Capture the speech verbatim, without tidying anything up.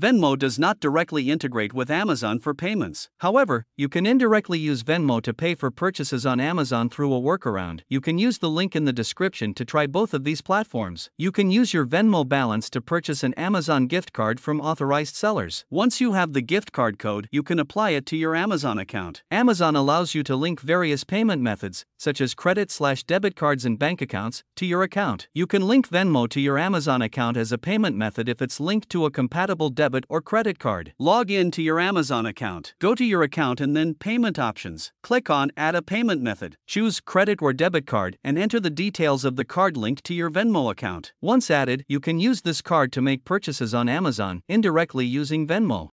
Venmo does not directly integrate with Amazon for payments. However, you can indirectly use Venmo to pay for purchases on Amazon through a workaround. You can use the link in the description to try both of these platforms. You can use your Venmo balance to purchase an Amazon gift card from authorized sellers. Once you have the gift card code, you can apply it to your Amazon account. Amazon allows you to link various payment methods, such as credit/debit cards and bank accounts, to your account. You can link Venmo to your Amazon account as a payment method if it's linked to a compatible debit or credit card. Log in to your Amazon account. Go to your account and then Payment Options. Click on Add a Payment Method. Choose Credit or Debit Card and enter the details of the card linked to your Venmo account. Once added, you can use this card to make purchases on Amazon, indirectly using Venmo.